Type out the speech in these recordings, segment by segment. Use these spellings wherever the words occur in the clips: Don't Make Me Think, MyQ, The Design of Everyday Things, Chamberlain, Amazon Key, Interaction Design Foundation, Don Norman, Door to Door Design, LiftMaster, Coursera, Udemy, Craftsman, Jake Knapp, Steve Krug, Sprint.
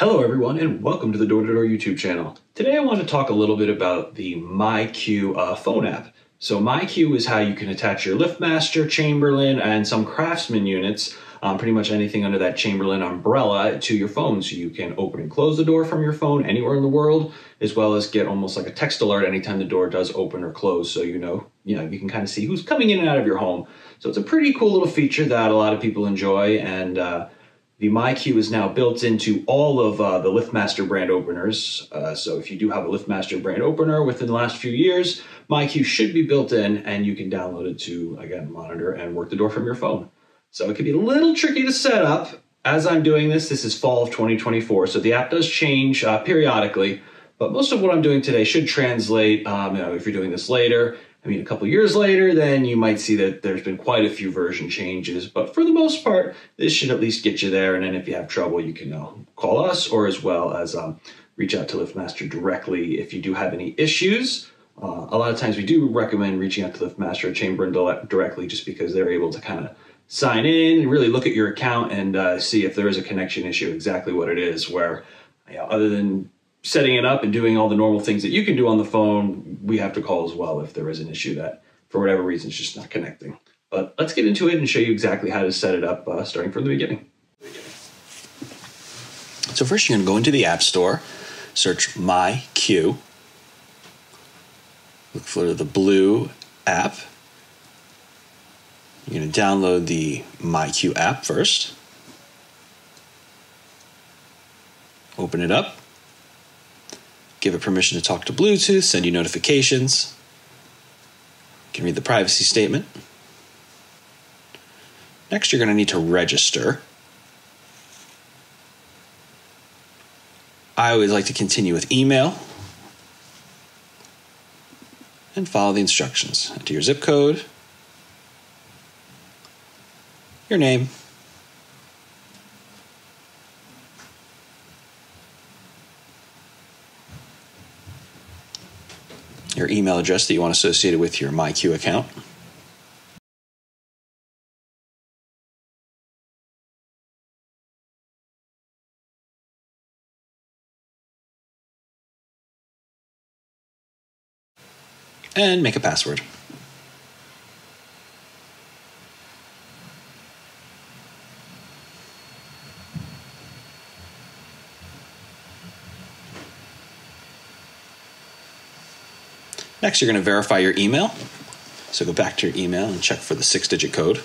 Hello everyone and welcome to the Door to Door YouTube channel. Today I want to talk a little bit about the MyQ phone app. So MyQ is how you can attach your LiftMaster, Chamberlain, and some Craftsman units, pretty much anything under that Chamberlain umbrella, to your phone, so you can open and close the door from your phone anywhere in the world, as well as get almost like a text alert anytime the door does open or close, so you can kind of see who's coming in and out of your home. So it's a pretty cool little feature that a lot of people enjoy, and the MyQ is now built into all of the LiftMaster brand openers. So if you do have a LiftMaster brand opener within the last few years, MyQ should be built in and you can download it to, again, monitor and work the door from your phone. So it can be a little tricky to set up. As I'm doing this is fall of 2024. So the app does change periodically, but most of what I'm doing today should translate. If you're doing this later, a couple years later, then you might see that there's been quite a few version changes, but for the most part, this should at least get you there. And then if you have trouble, you can call us, or as well as reach out to LiftMaster directly if you do have any issues. A lot of times we do recommend reaching out to LiftMaster or Chamberlain directly, just because they're able to kind of sign in and really look at your account and see if there is a connection issue, exactly what it is, where other than setting it up and doing all the normal things that you can do on the phone, we have to call as well if there is an issue that, for whatever reason, is just not connecting. But let's get into it and show you exactly how to set it up, starting from the beginning. So first you're going to go into the App Store, search MyQ, look for the blue app. You're going to download the MyQ app first. Open it up. Give it permission to talk to Bluetooth, send you notifications. You can read the privacy statement. Next, you're going to need to register. I always like to continue with email. And follow the instructions. Enter your zip code, your name, your email address that you want associated with your MyQ account. And make a password. Next, you're going to verify your email. So go back to your email and check for the 6-digit code.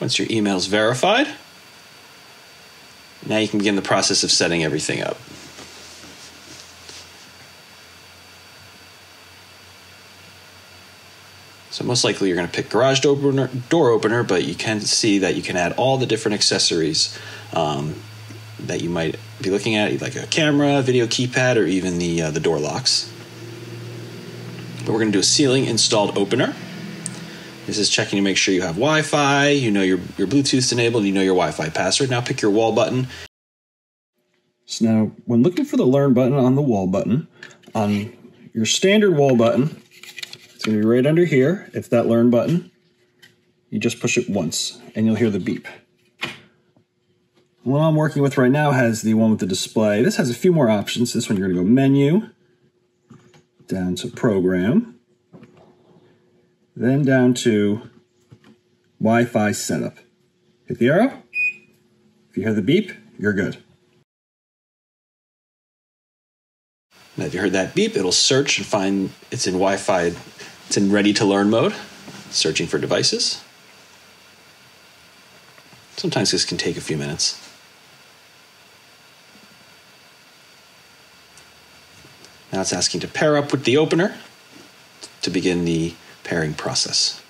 Once your email is verified, now you can begin the process of setting everything up. So most likely you're going to pick garage door opener, but you can see that you can add all the different accessories that you might be looking at, like a camera, video keypad, or even the door locks. But we're going to do a ceiling installed opener. This is checking to make sure you have Wi-Fi, your Bluetooth's enabled, you know your Wi-Fi password. Now pick your wall button. So now when looking for the learn button on the wall button, on your standard wall button, it's going to be right under here. If that learn button, you just push it once and you'll hear the beep. The one I'm working with right now has the one with the display. This has a few more options. This one you're going to go menu, down to program, then down to Wi-Fi setup. Hit the arrow. If you hear the beep, you're good. Now, if you heard that beep, it'll search and find it's in Wi-Fi. It's in ready to learn mode, searching for devices. Sometimes this can take a few minutes. Now it's asking to pair up with the opener to begin the pairing process.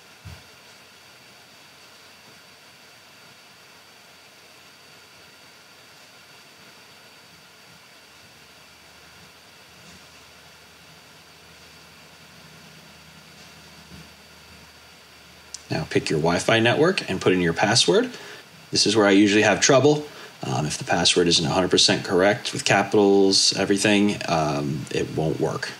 Now pick your Wi-Fi network and put in your password. This is where I usually have trouble. If the password isn't 100% correct with capitals, everything, it won't work.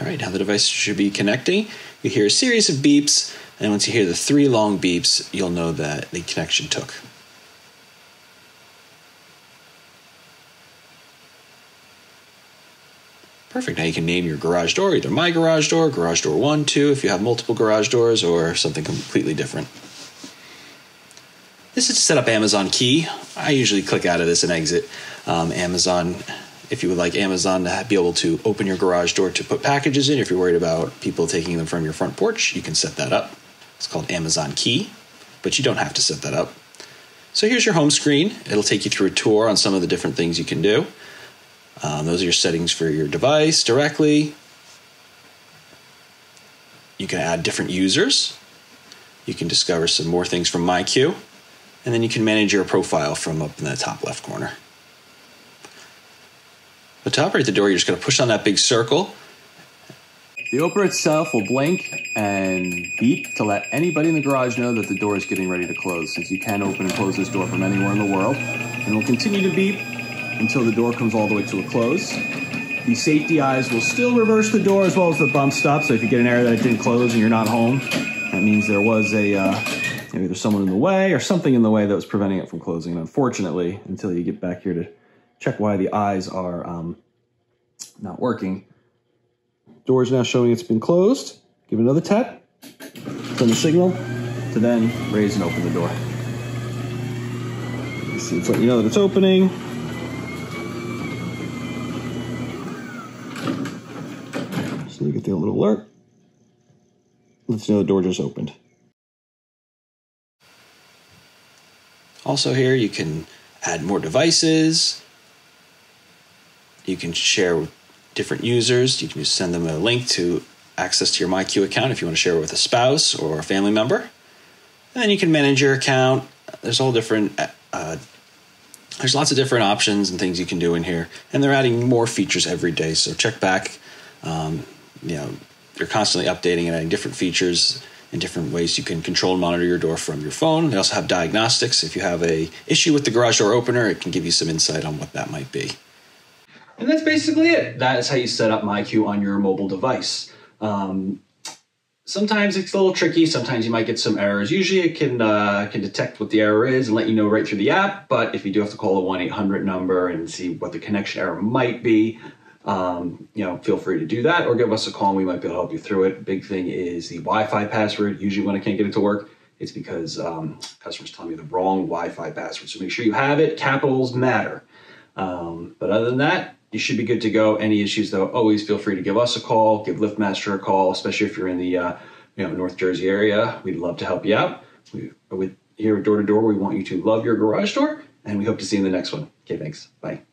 All right, now the device should be connecting. You hear a series of beeps, and once you hear the three long beeps, you'll know that the connection took. Perfect, now you can name your garage door, either My Garage Door, Garage Door 1, 2, if you have multiple garage doors, or something completely different. This is to set up Amazon Key. I usually click out of this and exit. If you would like Amazon to be able to open your garage door to put packages in, if you're worried about people taking them from your front porch, you can set that up. It's called Amazon Key, but you don't have to set that up. So here's your home screen. It'll take you through a tour on some of the different things you can do. Those are your settings for your device directly. You can add different users. You can discover some more things from MyQ. And then you can manage your profile from up in the top left corner. The top right at the door, you're just going to push on that big circle. The opener itself will blink and beep to let anybody in the garage know that the door is getting ready to close, since you can open and close this door from anywhere in the world. And it will continue to beep until the door comes all the way to a close. The safety eyes will still reverse the door as well as the bump stop, so if you get an error that it didn't close and you're not home, that means there was a maybe there's someone in the way or something in the way that was preventing it from closing. And unfortunately, until you get back here to check why the eyes are not working. Door's now showing it's been closed. Give it another tap. Send the signal to then raise and open the door. See, it's letting you know that it's opening. So you get the little alert. Let's know the door just opened. Also here you can add more devices. You can share with different users. You can just send them a link to access to your MyQ account if you want to share it with a spouse or a family member. And then you can manage your account. There's all different, there's lots of different options and things you can do in here. And they're adding more features every day. So check back. You know, they're constantly updating and adding different features and different ways you can control and monitor your door from your phone. They also have diagnostics. If you have an issue with the garage door opener, it can give you some insight on what that might be. And that's basically it. That is how you set up MyQ on your mobile device. Sometimes it's a little tricky. Sometimes you might get some errors. Usually it can detect what the error is and let you know right through the app. But if you do have to call a 1-800 number and see what the connection error might be, you know, feel free to do that or give us a call and we might be able to help you through it. Big thing is the Wi-Fi password. Usually when I can't get it to work, it's because customers tell me the wrong Wi-Fi password. So make sure you have it. Capitals matter. But other than that, you should be good to go. Any issues, though, always feel free to give us a call, give LiftMaster a call, especially if you're in the North Jersey area. We'd love to help you out. Here at Door to Door, we want you to love your garage door, and we hope to see you in the next one. Okay, thanks. Bye.